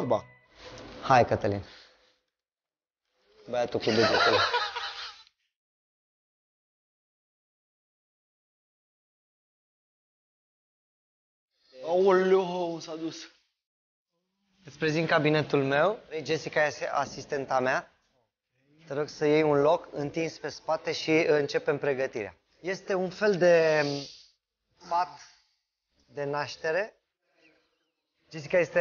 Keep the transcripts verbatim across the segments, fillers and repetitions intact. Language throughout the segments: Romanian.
vorba. Hai, Cătălin. Băiatul cu degetul. Aoleu, s-a dus. Îți prezint cabinetul meu. Jessica este asistenta mea. Te rog să iei un loc întins pe spate și începem pregătirea. Este un fel de pat de naștere. Jessica este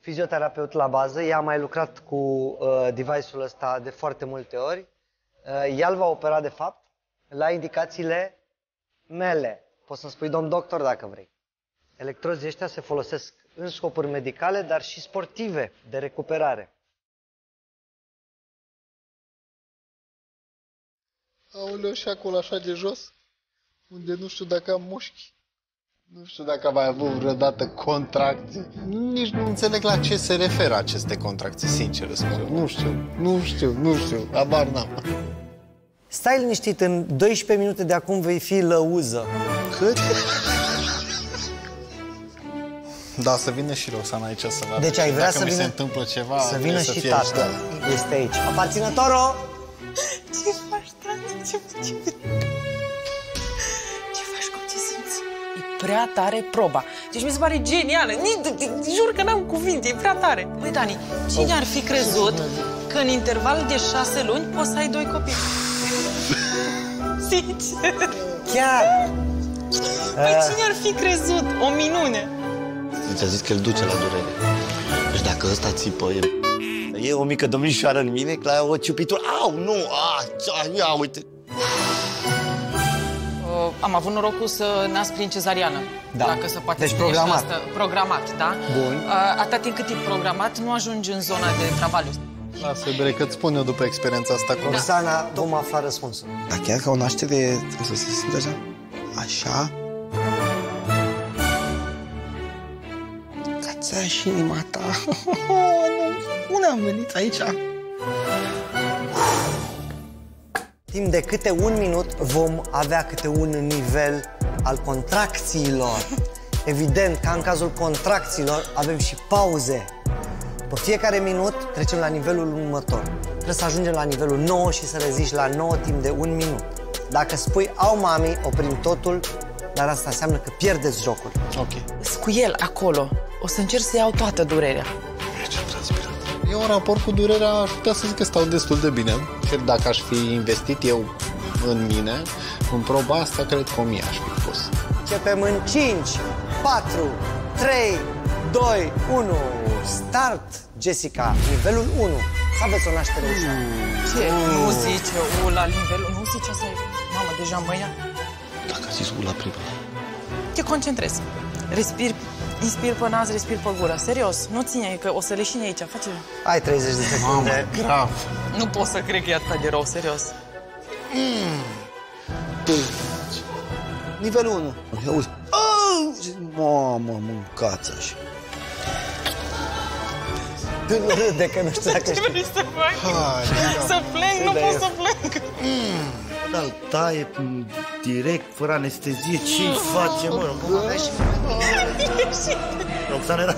fizioterapeut la bază. Ea a mai lucrat cu uh, device-ul ăsta de foarte multe ori. Uh, ea îl va opera, de fapt, la indicațiile mele. Poți să-mi spui domn doctor dacă vrei. Electrozii ăștia se folosesc în scopuri medicale, dar și sportive, de recuperare. Aoleu, și acolo așa de jos, unde nu știu dacă am mușchi. Nu știu dacă am mai avut vreodată contracții. Nici nu înțeleg la ce se referă aceste contracții, sincer spun. Nu știu, nu știu, nu știu, abar n-am. Stai liniștit, în douăsprezece minute de acum vei fi lăuză. Cât? Da, să vină și Roxana aici să vadă. Deci ai vrea dacă să mi vină... se întâmplă ceva, să vină să și fie tata. Aici. Este aici. Aparținătorul! Ce faci, tata? Ce faci? Ce faci? Cum te simți? E prea tare proba. Deci mi se pare genială. Jur că n-am cuvinte. E prea tare. Băi, Dani, cine ar fi crezut că în interval de șase luni poți să ai doi copii? Sincer. Chiar? Păi cine ar fi crezut? O minune. Ți-a zis că îl duce la durere. Deci dacă ăsta țipă, e... E o mică domnișoară în mine, că la o ciupitură... Au, nu, a, ia, uite! Uh, am avut norocul să nasc prin cezariană. Da. Dacă se poate. Deci programat. Asta. Programat, da? Bun. Uh, atâta timp cât e programat, nu ajungi în zona de travaliu. Lasă, Bere, că-ți spun eu după experiența asta. Cu Roxana, da. Vom afla răspunsul. Dar chiar ca o naștere, o să se simte așa? Așa? Și inima ta. Unde am venit aici? Timp de câte un minut vom avea câte un nivel al contracțiilor. Evident, ca în cazul contracțiilor, avem și pauze. Pe fiecare minut trecem la nivelul următor. Trebuie să ajungem la nivelul nouă și să reziști la nouă timp de un minut. Dacă spui, au mami, oprim totul, dar asta înseamnă că pierdeți jocul. Ok. Cu el acolo. O să încerc să iau toată durerea. Eu, în raport cu durerea, aș putea să zic că stau destul de bine. Cred că dacă aș fi investit eu în mine, în proba asta, cred că o mie aș fi pus. Începem în cinci, patru, trei, doi, unu. Start, Jessica, nivelul unu. Să aveți o naștere ușoară. Ce? Nu zice U la nivelul... Nu zice asta... Mamă, deja mâine... Dacă a zis U la prima... Te concentrezi. Respiri... Inspir pe nas, respir pe gură. Serios, nu ține, că o să leșini aici. Face... Ai treizeci de secunde. Mamă, grav. Nu pot să cred că e atât de rău, serios. Mm. Nivelul unu. Auzi. Mamă, mâncați așa. Râde că nu știu dacă știu. Ce vrei să faci? Să plâng? Nu pot să plâng. Îl taie direct, fără anestezie. Ce-i face, mă? Roxana era...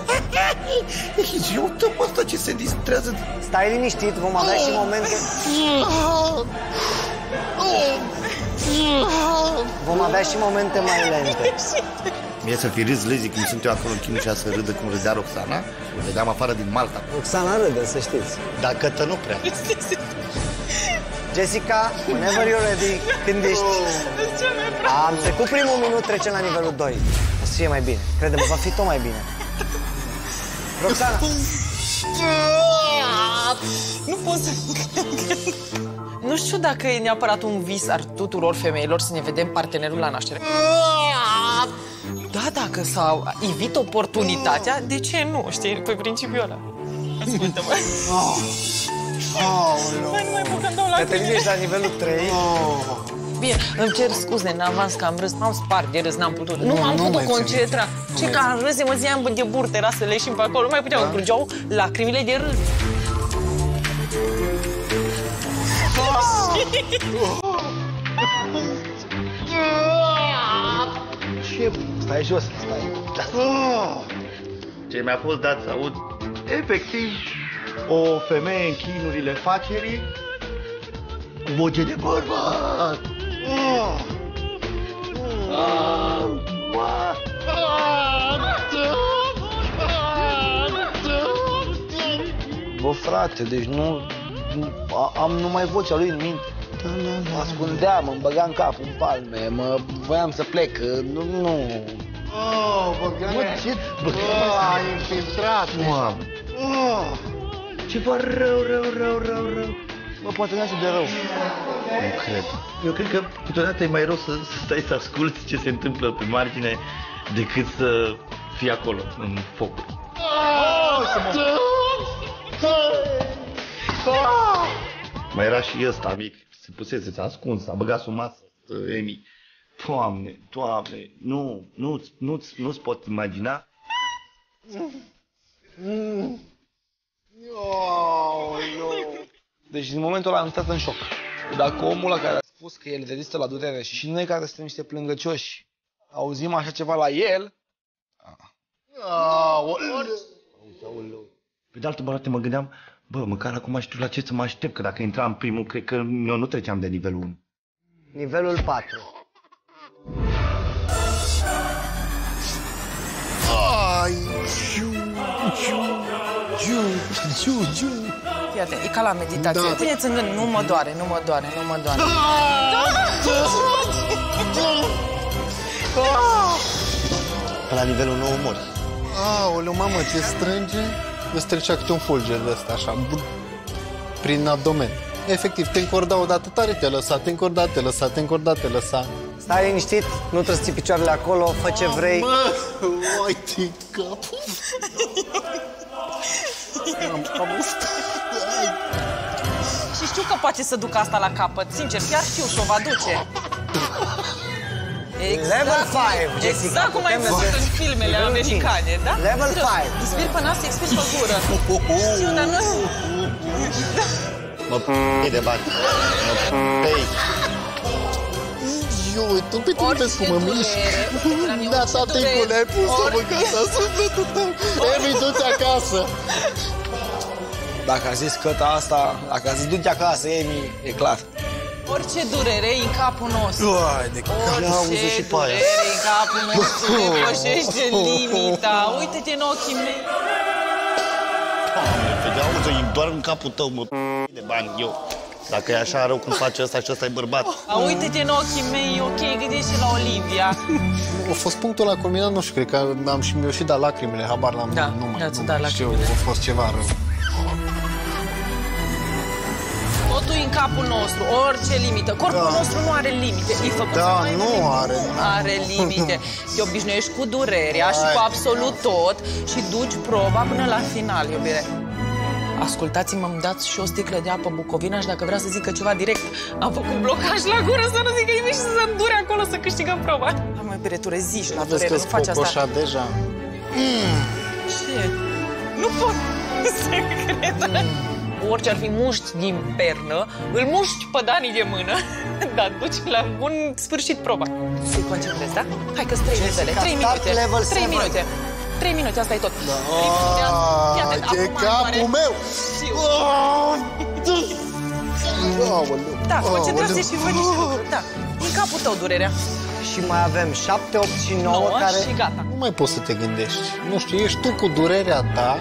Și uite mă asta ce se distrează. Stai liniștit, vom avea și momente... Vom avea și momente mai lente. Mie să fi râs Lizzy cum sunt eu acolo în Chimica să râdă cum râdea Roxana. O vedeam afară din Malta. Roxana râde, să știți. Dar Cătă nu prea. Jessica, whenever you're ready, când ești... Am trecut primul minut, trecem la nivelul doi. O să fie mai bine. Crede-mă, va fi tot mai bine. Roxana! Nu pot să... Nu știu dacă e neapărat un vis al tuturor femeilor să ne vedem partenerul la naștere. Da, dacă s-a evit oportunitatea, de ce nu? Știi, pe principiul ăla. Ascultă-mă. Cătălin, ești la nivelul trei. Bine, îmi cer scuze, în avans că am râs. M-am spart de râs, n-am putut. Nu m-am putut concentra. Ce că am râs, mă ziam de burtă, era să leșim pe acolo. Nu mai puteam, curgeau lacrimile de râs. Ce? Stai jos, stai. Ce mi-a fost dat să aud. efectiv o femeie în chinurile facerii cu voce de bărbat. Oh. Oh. Bă, frate, deci nu... Am numai vocea lui în minte. Mă ascundeam, mă băga în cap, în palme, mă voiam să plec, nu, nu... Oh, băgane! Mă, ce... Bă, infiltrat! Ceva rău, rău, rău, rău, rău! Mă, poate n-așa de rău. Nu cred. Eu cred că câteodată e mai rău să stai să asculti ce se întâmplă pe margine decât să fii acolo, în focul. Mai era și ăsta mic, se pusese, s-a ascuns, s-a băgat sub masă, Emi. Doamne, Doamne, nu, nu, nu, nu-ți pot imagina. Deci din momentul ăla am stat în șoc. Dacă omul ăla care a spus că el rezistă la durere și noi care suntem niște plângăcioși auzim așa ceva la el... Pe de altă parte mă gândeam, bă, măcar acum știu la ce să mă aștept, că dacă intram primul, cred că eu nu treceam de nivelul unu. Nivelul patru. Iată, e ca la meditație. Puneți în gând, nu mă doare, nu mă doare, nu mă doare. La nivelul nou mori. Aoleu, mamă, te strânge? Îți trecea câte un fulger de ăsta, așa, prin abdomen. Efectiv, te încorda odată tare, te lăsa, te încorda, te lăsa, te încorda, te lăsa. Stai liniștit, nu trebuie să ții picioarele acolo, fă ce vrei. Mă, mai din capul. Și știu că poate să duc asta la capăt, sincer, chiar știu că o va duce. Exact, level cinci, Jessica. Exact cum ai văzut în filmele americane, da? Level cinci. Expir pe nas, expir pe gură. Știu, dar nu... Mă p***i de bani. Mă p***i. Eu uită-l pe tine, vezi cum mă mișc. Da, timpul ne-ai pus-o în casa sufletul tău. Emi, du-te acasă. Dacă a zis căta asta, dacă a zis du-te acasă, Emi, e clar. Orice durere în capul nostru. Orice durere în capul nostru depășește limita. Uite-te în ochii mei. Auzi, îmi doar în capul tău, mă p***i de bani, eu. Dacă e așa rău cum face ăsta și ăsta e bărbat. Uite-te în ochii mei, ok, gândește la Olivia. A fost punctul ăla culminat, nu știu, cred că am și mi-o și dat lacrimile, habar n-am, da, nu mai, nu mai știu, a fost ceva rău. Totul în capul nostru, orice limită, corpul da. nostru nu are limite. E făcut da, mai nu limite. are. Nu are limite. Te obișnuiești cu durerea Hai. și cu absolut tot și duci proba până la final, iubire. Ascultați-mă, îmi dați și o sticlă de apă Bucovina și dacă vrea să zică ceva direct, am făcut blocaj la gură să nu zică nimic și să îmi dure acolo să câștigăm proba. Am mai beretură zi și la durere, nu faci asta. Aveți că deja. Mm. Ce? Nu pot să cred. Mm. Orice ar fi muști din pernă, îl muști pe Dani de mână, dar duci la un sfârșit proba. Să-i concentrezi, da? Hai că-s trei minutele, trei minute, trei minute. Trei minute, asta e tot. E capul meu! Da, concentrați-vă și vă niște. Da, în capul tău durerea. Și mai avem șapte, opt și nouă care... Nu mai poți să te gândești. Nu știu, ești tu cu durerea ta,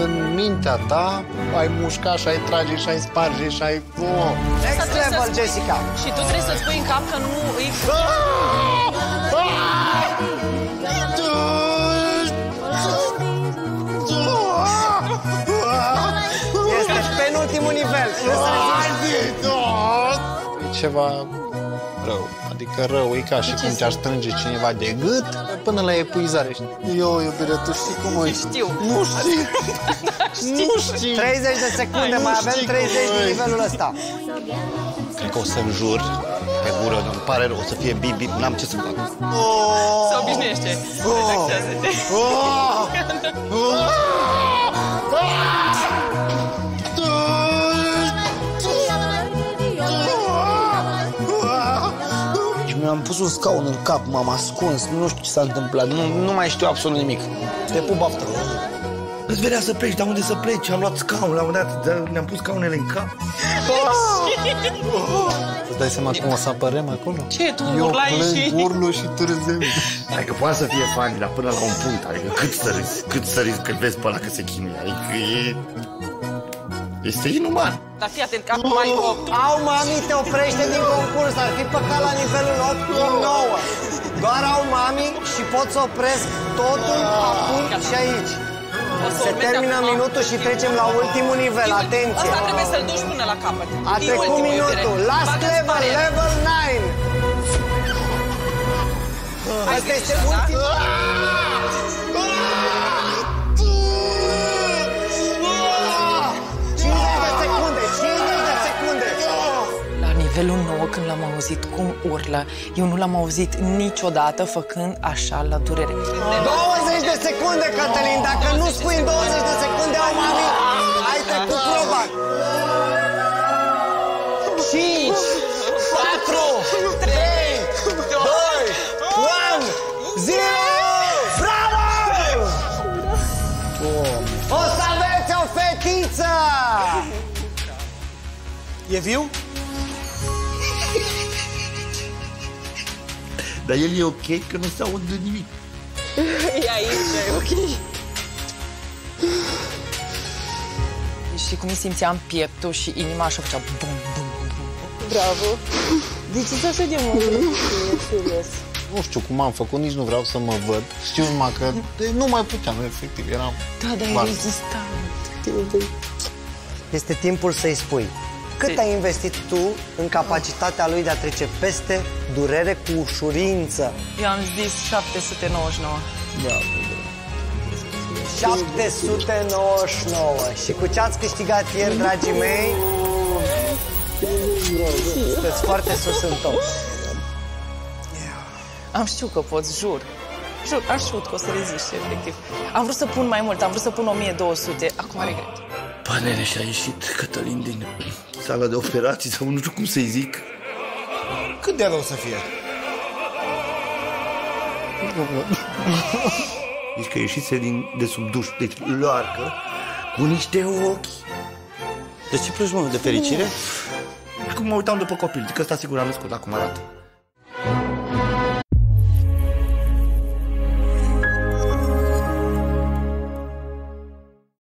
în mintea ta, ai mușcat și ai trage și ai sparge și ai... Next level, Jessica! Și tu trebuie să-ți pui în cap că nu îi... Ultimul nivel. E ceva rău. Adică rău, e ca și cum te-ar strânge cineva de gât până la epuizare. Eu, iubire, tu știi cum o știu. Nu știi. Nu știi. treizeci de secunde, mai avem treizeci de nivelul ăsta. Cred că o să-mi jur pe gură, îmi pare rău, o să fie bip-bip, n-am ce să fac. Se obișnuiește. Relaxează-te. Mi-am pus un scaun în cap, m-am ascuns, nu știu ce s-a întâmplat, nu, nu mai știu absolut nimic. Te pup, baftă. Îți venea să pleci, dar unde să pleci? Am luat scaun, la un moment dat ne-am pus scaunele în cap. Îți dai seama cum o să apărăm acolo? Ce? Tu urlai și... Eu urlu și târzem. Adică poate să fie fani, dar până la un punct. Adică cât să râzi, cât să râzi când vezi pe ăla că se chinuie. Adică e... este inuman. Dar fii atent că acum ai opt. Au, mami, te oprește din concurs. Ar fi păcat la nivelul opt cu nouă. Doar au, mami, și pot să opresc totul acum și aici. Se termină minutul și trecem la ultimul nivel. Atenție! Asta trebuie să-l duci până la capăt. A trecut minutul. Last level, level nouă. Asta este ultimul. Nivelul nou, când l-am auzit cum urlă, eu nu l-am auzit niciodată făcând așa la durere. douăzeci de secunde, Cătălin, dacă nu spui în douăzeci de secunde, au mami, ai trecut proba. cinci, patru, trei, doi, unu, zero! Bravo! O să aveți o fetiță! E viu? Dar el e ok că nu se audă nimic. E aici, e ok. Și cum îi simțeam pieptul și inima așa făcea bum, bum, bum. Bravo. De ce să așa de mult? Nu știu cum am făcut, nici nu vreau să mă văd. Știu numai că nu mai puteam, efectiv, eram... Da, dar e rezistant. Este timpul să-i spui. Cât ai investit tu în capacitatea lui de a trece peste durere cu ușurință? Eu am zis șapte sute nouăzeci și nouă. Da, șapte sute nouăzeci și nouă. Și cu ce ați câștigat ieri, dragii mei? Sunteți foarte sus în top. Am știut că poți, jur. Jur, am știut că o să reziști, efectiv. Am vrut să pun mai mult, am vrut să pun o mie două sute. Acum regret. Panele și-a ieșit Cătălin din... sala de operații sau nu știu cum să-i zic. Cât de rău să fie? Deci că ieșise din, de sub duș, deci loarcă, cu niște ochi. De ce plângi, mă, de fericire? Cum mă uitam după copil, zic că ăsta sigur a născut, acum arată.